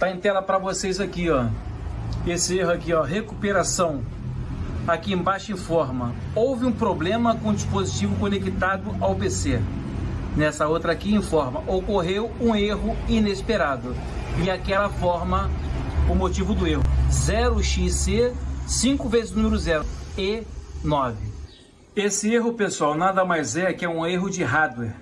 Tá em tela para vocês aqui, ó. Esse erro aqui, ó, recuperação. Aqui embaixo informa: houve um problema com o dispositivo conectado ao PC. Nessa outra aqui informa: ocorreu um erro inesperado. E aquela forma o motivo do erro. 0XC00000E9. Esse erro, pessoal, nada mais é que um erro de hardware,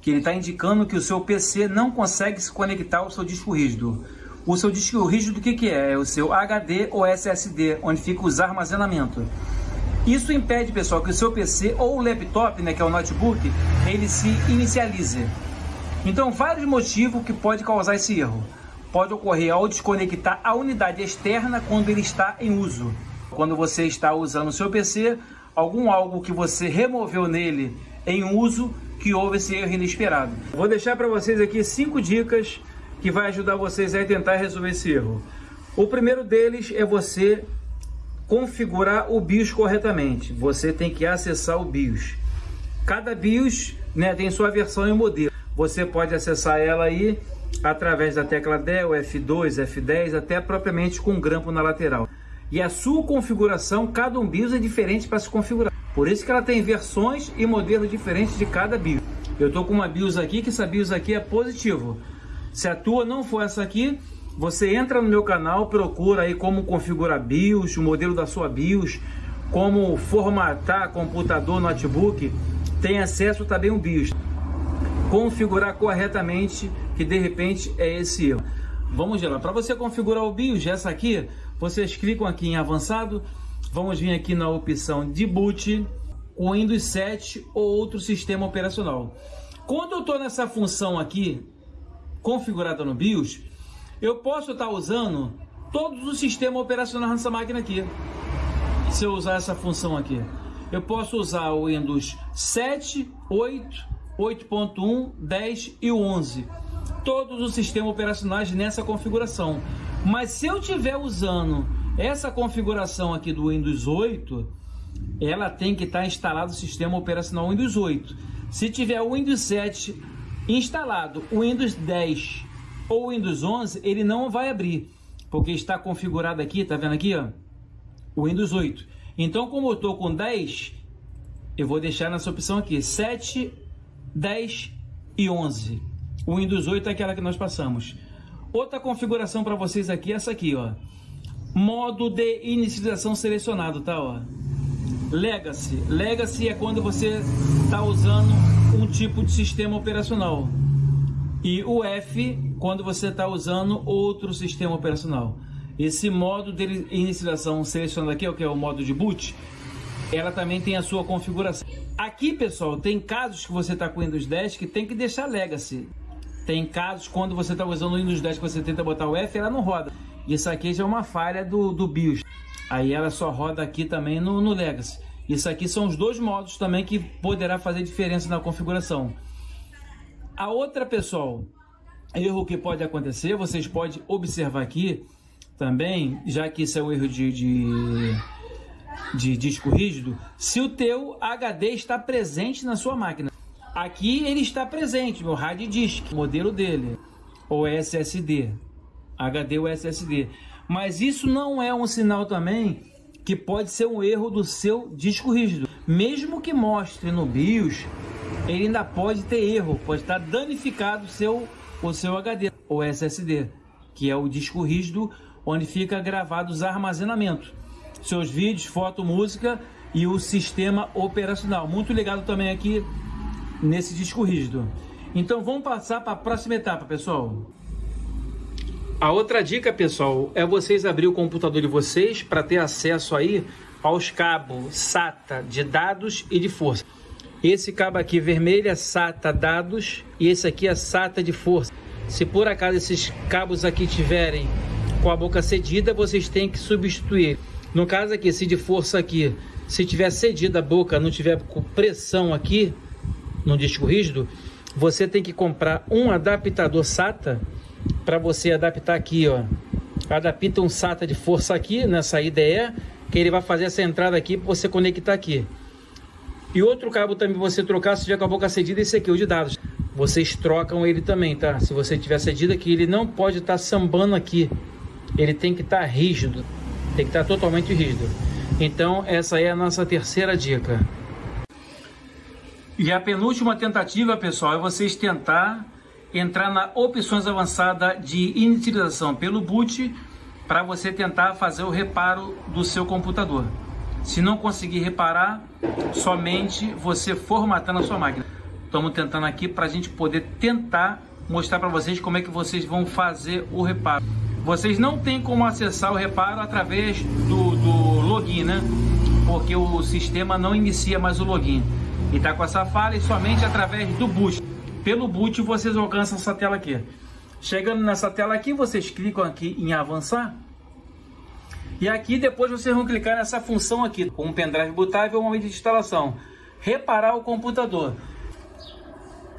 que ele está indicando que o seu PC não consegue se conectar ao seu disco rígido. O seu disco rígido, o que é? É o seu HD ou SSD, onde fica os armazenamento. Isso impede, pessoal, que o seu PC ou o laptop, né, que é o notebook, ele se inicialize. Então, vários motivos que pode causar esse erro. Pode ocorrer ao desconectar a unidade externa quando ele está em uso. Quando você está usando o seu PC, algo que você removeu nele em uso, que houve esse erro inesperado. Vou deixar para vocês aqui 5 dicas que vai ajudar vocês a tentar resolver esse erro. O primeiro deles é você configurar o BIOS corretamente. Você tem que acessar o BIOS. Cada BIOS, né, tem sua versão e modelo. Você pode acessar ela aí através da tecla Del, F2, F10, até propriamente com um grampo na lateral. E a sua configuração, cada um BIOS é diferente para se configurar. Por isso que ela tem versões e modelos diferentes de cada BIOS. Eu estou com uma BIOS aqui, que essa BIOS aqui é positivo. Se a tua não for essa aqui, você entra no meu canal, procura aí como configurar BIOS, o modelo da sua BIOS, como formatar computador, notebook, tem acesso também um BIOS. Configurar corretamente, que de repente é esse erro. Vamos lá, para você configurar o BIOS, essa aqui, vocês clicam aqui em avançado, vamos vir aqui na opção de boot, Windows 7 ou outro sistema operacional. Quando eu estou nessa função aqui, configurada no BIOS, eu posso estar usando todos os sistemas operacionais nessa máquina aqui. Se eu usar essa função aqui, eu posso usar o Windows 7, 8, 8.1, 10 e 11. Todos os sistemas operacionais nessa configuração. Mas se eu estiver usando essa configuração aqui do Windows 8, ela tem que estar instalado o sistema operacional Windows 8. Se tiver o Windows 7 instalado, o Windows 10 ou o Windows 11, ele não vai abrir, porque está configurado aqui, tá vendo aqui, ó, o Windows 8. Então, como eu estou com 10, eu vou deixar nessa opção aqui, 7, 10 e 11. O Windows 8 é aquela que nós passamos. Outra configuração para vocês aqui é essa aqui, ó. Modo de inicialização selecionado, tá, ó. Legacy. Legacy é quando você está usando um tipo de sistema operacional. E o F, quando você está usando outro sistema operacional. Esse modo de inicialização selecionado aqui, que é o modo de boot, ela também tem a sua configuração. Aqui, pessoal, tem casos que você está com Windows 10 que tem que deixar Legacy. Tem casos quando você está usando o Windows 10 que você tenta botar o F, ela não roda. Isso aqui já é uma falha do BIOS. Aí ela só roda aqui também no Legacy. Isso aqui são os dois modos também que poderá fazer diferença na configuração. A outra, pessoal, erro que pode acontecer, vocês podem observar aqui também, já que isso é um erro de disco rígido, se o teu HD está presente na sua máquina. Aqui ele está presente, meu hard disk, modelo dele, ou SSD, HD ou SSD. Mas isso não é um sinal também que pode ser um erro do seu disco rígido. Mesmo que mostre no BIOS, ele ainda pode ter erro, pode estar danificado o seu HD ou SSD, que é o disco rígido onde fica gravado os armazenamentos, seus vídeos, foto, música e o sistema operacional. Muito ligado também aqui nesse disco rígido. Então vamos passar para a próxima etapa, pessoal. A outra dica, pessoal, é vocês abrir o computador de vocês para ter acesso aí aos cabos SATA de dados e de força. Esse cabo aqui vermelho é SATA dados e esse aqui é SATA de força. Se por acaso esses cabos aqui tiverem com a boca cedida, vocês têm que substituir. No caso aqui, se de força aqui, se tiver cedida a boca, não tiver com pressão aqui no disco rígido, você tem que comprar um adaptador SATA para você adaptar aqui, ó. Adapta um SATA de força aqui nessa IDE, que ele vai fazer essa entrada aqui para você conectar aqui. E outro cabo também você trocar se tiver com a boca cedida, esse aqui, o de dados. vocês trocam ele também, tá? Se você tiver cedido aqui, ele não pode estar sambando aqui. Ele tem que estar rígido, tem que estar totalmente rígido. Então essa é a nossa terceira dica. E a penúltima tentativa, pessoal, é vocês tentar entrar na opções avançada de inicialização pelo boot para você tentar fazer o reparo do seu computador. Se não conseguir reparar, somente você formatando a sua máquina. Estamos tentando aqui para a gente poder tentar mostrar para vocês como é que vocês vão fazer o reparo. Vocês não tem como acessar o reparo através do login, né? Porque o sistema não inicia mais o login. E está com essa falha e somente através do boot. Pelo boot vocês alcançam essa tela aqui. Chegando nessa tela aqui, vocês clicam aqui em avançar. E aqui depois vocês vão clicar nessa função aqui, com um pendrive bootável ou uma mídia de instalação. Reparar o computador.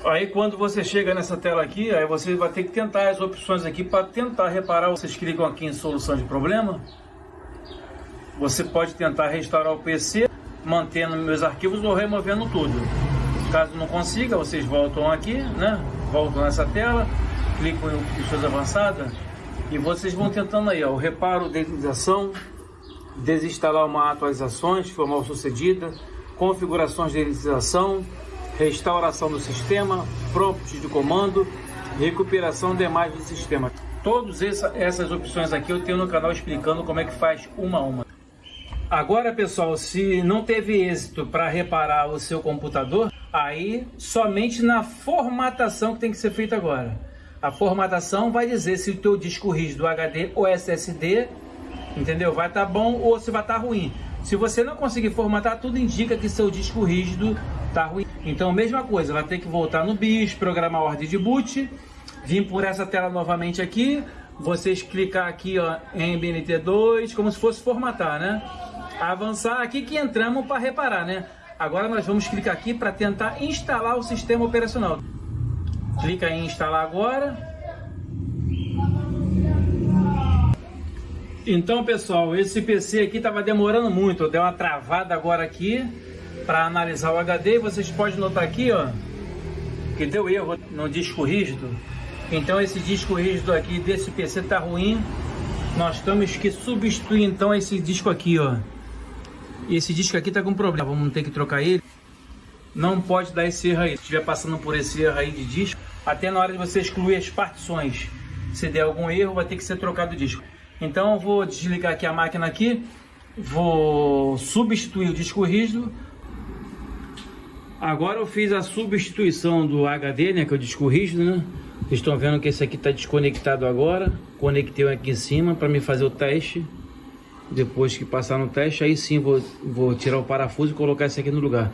Aí quando você chega nessa tela aqui, aí você vai ter que tentar as opções aqui para tentar reparar. Vocês clicam aqui em solução de problema. Você pode tentar restaurar o PC, mantendo meus arquivos ou removendo tudo. Caso não consiga, vocês voltam aqui, né? Voltam nessa tela, clicam em opções avançadas e vocês vão tentando aí, ó, o reparo, desligação, desinstalar uma atualizações, se for mal sucedida, configurações de inicialização, restauração do sistema, prompts de comando, recuperação de imagens do sistema. Todas essas opções aqui eu tenho no canal explicando como é que faz uma a uma. Agora, pessoal, se não teve êxito para reparar o seu computador, aí somente na formatação que tem que ser feita agora. A formatação vai dizer se o teu disco rígido HD ou SSD, entendeu? Vai estar bom ou se vai estar ruim. Se você não conseguir formatar, tudo indica que seu disco rígido está ruim. Então, mesma coisa, vai ter que voltar no BIOS, programar a ordem de boot, vir por essa tela novamente aqui, vocês clicar aqui, ó, em BNT2, como se fosse formatar, né? Avançar aqui que entramos para reparar, né? Agora nós vamos clicar aqui para tentar instalar o sistema operacional. Clica em instalar agora. Então, pessoal, esse PC aqui estava demorando muito, deu uma travada agora aqui para analisar o HD. Vocês podem notar aqui, ó, que deu erro no disco rígido. Então esse disco rígido aqui desse PC tá ruim. Nós temos que substituir então esse disco aqui, ó. Esse disco aqui tá com problema, vamos ter que trocar ele. Não pode dar esse erro aí. Se estiver passando por esse erro aí de disco, até na hora de você excluir as partições, se der algum erro, vai ter que ser trocado o disco. Então eu vou desligar aqui a máquina aqui, vou substituir o disco rígido. Agora eu fiz a substituição do HD, né, que é o disco rígido, né? Vocês estão vendo que esse aqui está desconectado agora. Conectei aqui em cima para me fazer o teste. Depois que passar no teste, aí sim vou tirar o parafuso e colocar esse aqui no lugar.